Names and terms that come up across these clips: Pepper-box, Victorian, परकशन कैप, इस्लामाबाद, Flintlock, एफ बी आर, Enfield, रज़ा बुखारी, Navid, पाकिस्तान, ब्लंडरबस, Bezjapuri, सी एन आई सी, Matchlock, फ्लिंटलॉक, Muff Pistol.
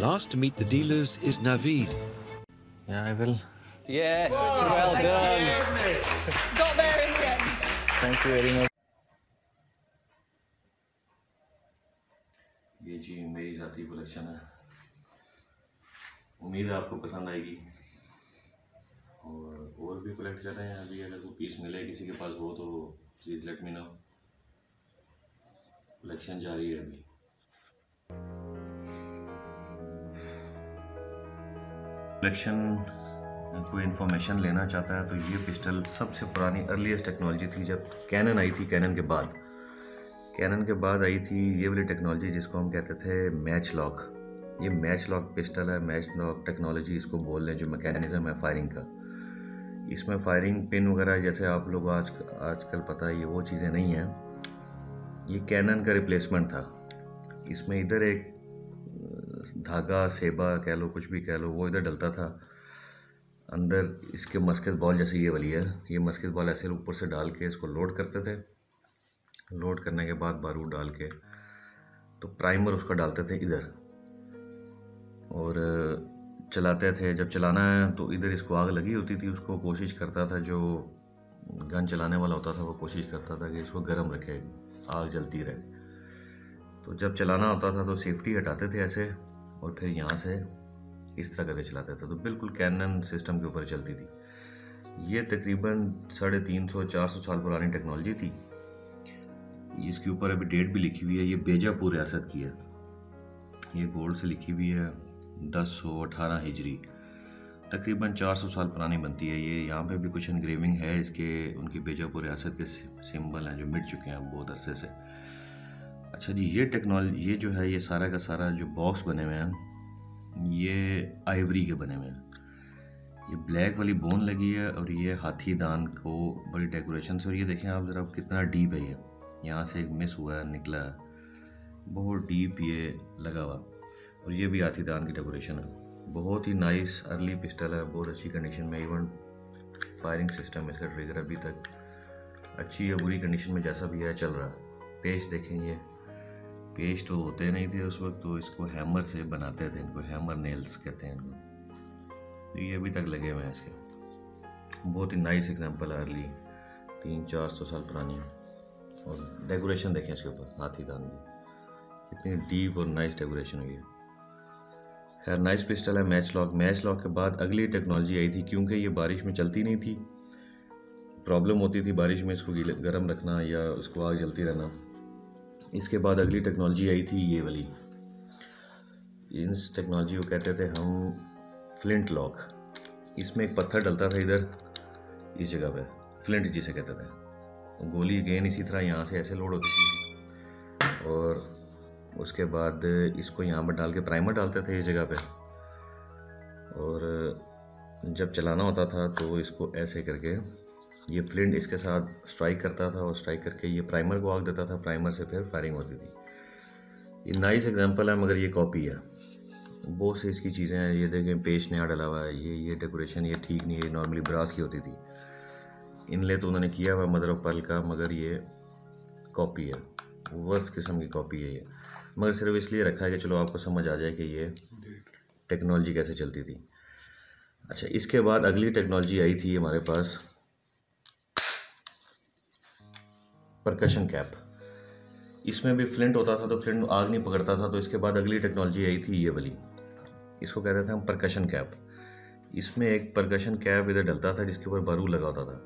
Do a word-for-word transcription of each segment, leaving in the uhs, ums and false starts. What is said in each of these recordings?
Last to meet the dealers is Navid. Yeah, I will. Yes, whoa, well done. Got there in the end. Thank you very much. ये जी मेरी जाती collection है। उम्मीद है आपको पसंद आएगी। और और भी कलेक्ट कर रहे हैं अभी, अगर कोई पीस मिले किसी के पास हो तो please let me know. Collection जारी है अभी। कलेक्शन कोई इन्फॉर्मेशन लेना चाहता है तो ये पिस्टल सबसे पुरानी अर्लीस्ट टेक्नोलॉजी थी, जब कैनन आई थी। कैनन के बाद कैनन के बाद आई थी ये वाली टेक्नोलॉजी जिसको हम कहते थे मैच लॉक। ये मैच लॉक पिस्टल है, मैच लॉक टेक्नोलॉजी इसको बोल रहे हैं, जो मैकेनिज़म है फायरिंग का। इसमें फायरिंग पिन वगैरह जैसे आप लोग आज आजकल पता है ये वो चीज़ें नहीं हैं। ये कैनन का रिप्लेसमेंट था। इसमें इधर एक धागा सेबा कह लो कुछ भी कह लो वो इधर डलता था अंदर। इसके मस्केट बॉल जैसे ये वाली है, ये मस्केट बॉल ऐसे ऊपर से डाल के इसको लोड करते थे। लोड करने के बाद बारूद डाल के तो प्राइमर उसका डालते थे इधर और चलाते थे। जब चलाना है तो इधर इसको आग लगी होती थी, उसको कोशिश करता था, जो गन चलाने वाला होता था वो कोशिश करता था कि इसको गर्म रखे, आग जलती रहे। तो जब चलाना होता था तो सेफ्टी हटाते थे ऐसे और फिर यहाँ से इस तरह करके चलाते थे। तो बिल्कुल कैनन सिस्टम के ऊपर चलती थी। ये तकरीबन साढ़े तीन सौ चार सौ साल पुरानी टेक्नोलॉजी थी। इसके ऊपर अभी डेट भी लिखी हुई है, ये बेजापुर रियासत की है। ये गोल्ड से लिखी हुई है दस सौ अठारह हिजरी, तकरीबन चार सौ साल पुरानी बनती है ये। यहाँ पे भी कुछ एनग्रेविंग है इसके, उनकी बेजापुर रियासत के सिंबल हैं जो मिट चुके हैं बहुत अरसे से। अच्छा जी, ये टेक्नोलॉजी ये जो है ये सारा का सारा जो बॉक्स बने हुए हैं ये आइवरी के बने हुए हैं। ये ब्लैक वाली बोन लगी है और ये हाथी दान को बड़ी डेकोरेशन से। और ये देखें आप ज़रा कितना डीप है ये, यहाँ से एक मिस हुआ है, निकला है, बहुत डीप ये लगा हुआ। और ये भी हाथी दान की डेकोरेशन है। बहुत ही नाइस अर्ली पिस्टल है, बहुत अच्छी कंडीशन में। इवन फायरिंग सिस्टम इसका ट्रिगर अभी तक अच्छी या बुरी कंडीशन में जैसा भी है चल रहा है। पेश देखें, ये पेस्ट तो होते नहीं थे उस वक्त, तो इसको हैमर से बनाते थे, इनको हैमर नेल्स कहते हैं इनको। तो ये अभी तक लगे हुए हैं इसके। बहुत ही नाइस एग्जांपल है अर्ली, तीन चार सौ साल पुरानी। और डेकोरेशन देखें इसके ऊपर हाथी दान की, इतनी डीप और नाइस डेकोरेशन हुई है। खैर नाइस पिस्टल है मैच लॉक। मैच लॉक के बाद अगली टेक्नोलॉजी आई थी, क्योंकि ये बारिश में चलती नहीं थी, प्रॉब्लम होती थी बारिश में इसको गर्म रखना या उसको आग जलती रहना। इसके बाद अगली टेक्नोलॉजी आई थी ये वाली। इस टेक्नोलॉजी को कहते थे हम फ्लिंट लॉक। इसमें एक पत्थर डलता था इधर इस जगह पे, फ्लिंट जिसे कहते थे। गोली गेंद इसी तरह यहाँ से ऐसे लोड होती थी और उसके बाद इसको यहाँ पर डाल के प्राइमर डालते थे इस जगह पे। और जब चलाना होता था तो इसको ऐसे करके ये फ्लिंट इसके साथ स्ट्राइक करता था और स्ट्राइक करके ये प्राइमर को आग देता था, प्राइमर से फिर फायरिंग होती थी। ये नाइस एग्जांपल है मगर ये कॉपी है, बहुत से इसकी चीज़ें हैं। ये देखें पेस्ट नया डला हुआ है, ये ये डेकोरेशन ये ठीक नहीं है, नॉर्मली ब्रास की होती थी। इनले तो उन्होंने किया हुआ मदर ऑफ पर्ल का, मगर ये कॉपी है, वर्स्ट किस्म की कॉपी है ये। मगर सिर्फ इसलिए रखा है कि चलो आपको समझ आ जाए कि ये टेक्नोलॉजी कैसे चलती थी। अच्छा, इसके बाद अगली टेक्नोलॉजी आई थी हमारे पास परकशन कैप। इसमें भी फ्लिंट होता था तो फ्लिंट आग नहीं पकड़ता था। तो इसके बाद अगली टेक्नोलॉजी आई थी ये वाली, इसको कहते थे हम परकशन कैप। इसमें एक परकशन कैप इधर डलता था जिसके ऊपर बारूद लगा होता था,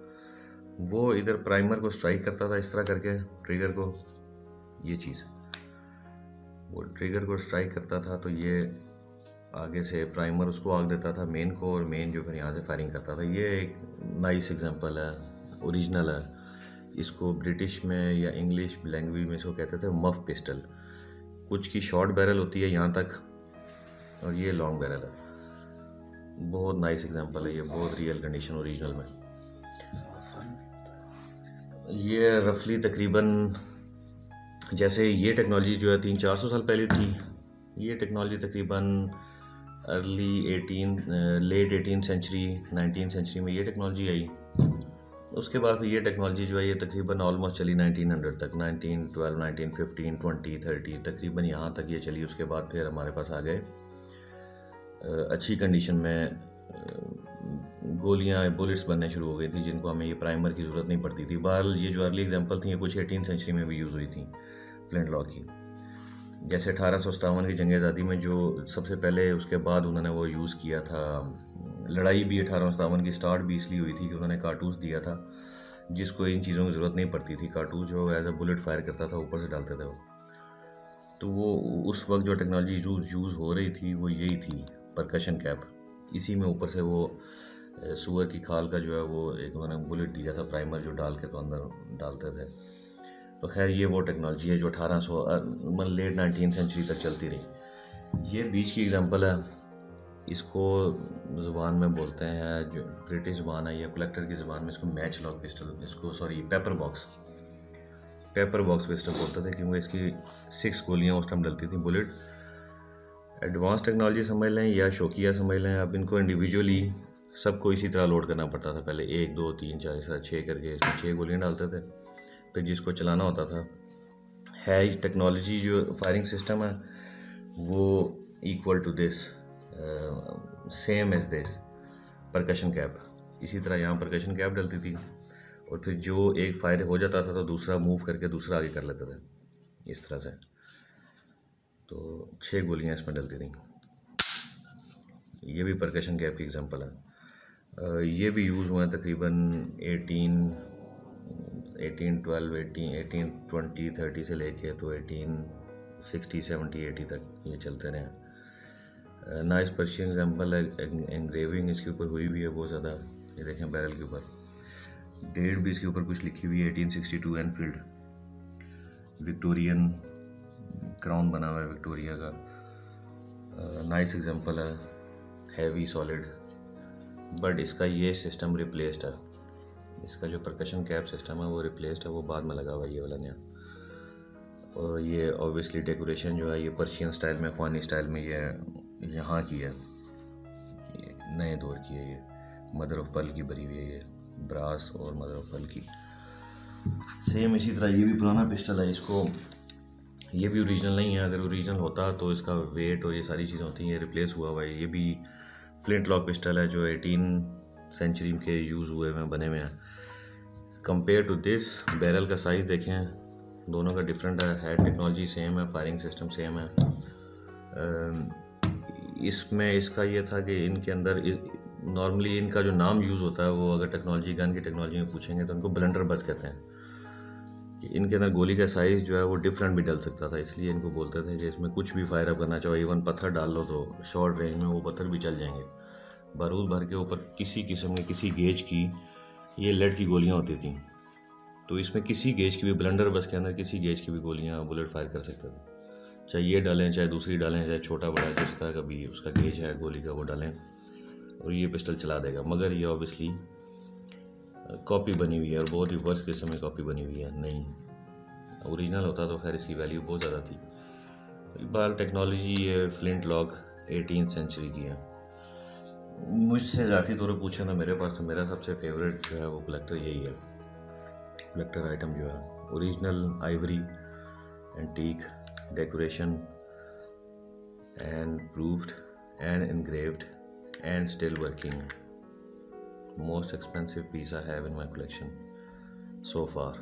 वो इधर प्राइमर को स्ट्राइक करता था इस तरह करके, ट्रिगर को ये चीज़ वो ट्रिगर को स्ट्राइक करता था तो ये आगे से प्राइमर उसको आग देता था मेन को, और मेन जो फिर यहाँ से फायरिंग करता था। ये एक नाइस एग्जाम्पल है, ओरिजिनल है। इसको ब्रिटिश में या इंग्लिश लैंग्वेज में इसको कहते थे मफ पिस्टल। कुछ की शॉर्ट बैरल होती है यहाँ तक और ये लॉन्ग बैरल है। बहुत नाइस एग्जांपल है ये, बहुत रियल कंडीशन ओरिजिनल में। ये रफली तकरीबन जैसे ये टेक्नोलॉजी जो है तीन चार सौ साल पहले थी, ये टेक्नोलॉजी तकरीबन early eighteen late eighteen century nineteen century में ये टेक्नोलॉजी आई। उसके बाद ये टेक्नोलॉजी जो है ये तकरीबन ऑलमोस्ट चली नाइनटीन हंड्रेड तक, nineteen twelve, nineteen fifteen, twenty, thirty तकरीबन यहाँ तक ये चली। उसके बाद फिर हमारे पास आ गए अच्छी कंडीशन में गोलियाँ बुलेट्स बनने शुरू हो गई थी जिनको हमें ये प्राइमर की ज़रूरत नहीं पड़ती थी। बहरहाल ये जो अर्ली एग्जाम्पल थी ये कुछ एटीन सेंचुरी में भी यूज़ हुई थी फ्लिंटलॉक की, जैसे अठारह सौ सतावन की जंग आज़ादी में जो सबसे पहले, उसके बाद उन्होंने वो यूज़ किया था। लड़ाई भी अठारह सौ सतावन की स्टार्ट भी इसलिए हुई थी कि उन्होंने कारतूस दिया था जिसको इन चीज़ों की ज़रूरत नहीं पड़ती थी। कारतूस जो एज अ बुलेट फायर करता था, ऊपर से डालते थे वो, तो वो उस वक्त जो टेक्नोलॉजी यूज़ हो रही थी वो यही थी, परकशन कैप। इसी में ऊपर से वो सूअर की खाल का जो है वो एक उन्होंने बुलेट दिया था प्राइमर जो डाल के तो अंदर डालते थे। तो खैर ये वो टेक्नोलॉजी है जो अठारह सौ मतलब लेट नाइनटीन सेंचुरी तक चलती रही। ये बीच की एग्जांपल है, इसको ज़ुबान में बोलते हैं जो ब्रिटिश ज़ुबान है या कलेक्टर की ज़ुबान में इसको मैच लॉक पिस्टल, इसको sorry paper box paper box pistol बोलते थे क्योंकि इसकी सिक्स गोलियाँ उस टाइम डलती थी बुलेट। एडवांस टेक्नोलॉजी समझ लें या शौकिया समझ लें, अब इनको इंडिविजुअली सबको इसी तरह लोड करना पड़ता था। पहले एक दो तीन चार इस तरह छः करके इसमें छः गोलियाँ डालते थे, फिर जिसको चलाना होता था। है टेक्नोलॉजी जो फायरिंग सिस्टम है वो equal to this, same as this परकशन कैप। इसी तरह यहाँ परकशन कैप डलती थी और फिर जो एक फायर हो जाता था तो दूसरा मूव करके दूसरा आगे कर लेता था इस तरह से। तो छः गोलियाँ इसमें डलती थी। ये भी परकशन कैप की एग्जांपल है। ये भी यूज़ हुआ है तकरीबन eighteen eighteen twelve eighteen eighteen twenty thirty से लेके तो एटीन सिक्सटी सेवेंटी एटी तक ये चलते रहे। नाइस पर्शियन एग्जाम्पल है, एंग्रेविंग इसके ऊपर हुई भी है बहुत ज़्यादा। ये देखें बैरल के ऊपर डेट भी इसके ऊपर कुछ लिखी हुई है, eighteen sixty two Enfield Victorian crown बना हुआ है विक्टोरिया का। नाइस एग्जाम्पल है, हैवी सॉलिड, बट इसका ये सिस्टम रिप्लेस्ड है। इसका जो परकशन कैप सिस्टम है वो रिप्लेस्ड है, वो बाद में लगा हुआ ये वाला नया। और ये ऑब्वियसली डेकोरेशन जो है ये पर्शियन स्टाइल में, अफगानी स्टाइल में, ये यहाँ की है, ये नए दौर की है। ये मदर ऑफ पर्ल की बनी हुई है, ये ब्रास और मदर ऑफ पर्ल की। सेम इसी तरह ये भी पुराना पिस्टल है, इसको ये भी ओरिजिनल नहीं है। अगर ओरिजिनल होता तो इसका वेट और ये सारी चीज़ें होती हैं, रिप्लेस हुआ हुआ है। ये भी फ्लिंटलॉक पिस्टल है जो एटीन सेंचुरी के यूज़ हुए में बने हुए हैं। कंपेयर टू दिस बैरल का साइज़ देखें, दोनों का डिफरेंट है। हेड टेक्नोलॉजी सेम है, फायरिंग सिस्टम सेम है। इसमें इसका ये था कि इनके अंदर नॉर्मली इनका जो नाम यूज़ होता है वो अगर टेक्नोलॉजी गन की टेक्नोलॉजी में पूछेंगे तो इनको ब्लंडरबस कहते हैं, कि इनके अंदर गोली का साइज़ जो है वो डिफरेंट भी डल सकता था, इसलिए इनको बोलते थे कि इसमें कुछ भी फायर अप करना चाहो, इवन पत्थर डाल लो तो शॉर्ट रेंज में वो पत्थर भी चल जाएंगे। बारूद भर के ऊपर किसी किस्म की किसी गेज की ये लेड की गोलियां होती थी, तो इसमें किसी गेज की भी ब्लंडरबस के अंदर किसी गेज की भी गोलियां बुलेट फायर कर सकते थे, चाहे ये डालें चाहे दूसरी डालें, चाहे छोटा बड़ा जिस तरह का भी उसका गेज है गोली का वो डालें और ये पिस्टल चला देगा। मगर ये ऑब्वियसली कॉपी बनी हुई है और बहुत ही वर्स्ट किस्म में कॉपी बनी हुई है, नहीं ओरिजिनल होता तो खैर इसकी वैल्यू बहुत ज़्यादा थी। बार टेक्नोलॉजी ये फ्लिंटलॉक एटीन सेंचुरी की है। मुझसे ज़ाती तौर पर पूछा ना मेरे पास, तो मेरा सबसे फेवरेट जो है वो कलेक्टर यही है, कलेक्टर आइटम जो है original ivory antique decoration and proofed and engraved and still working, most expensive piece I have in my collection so far.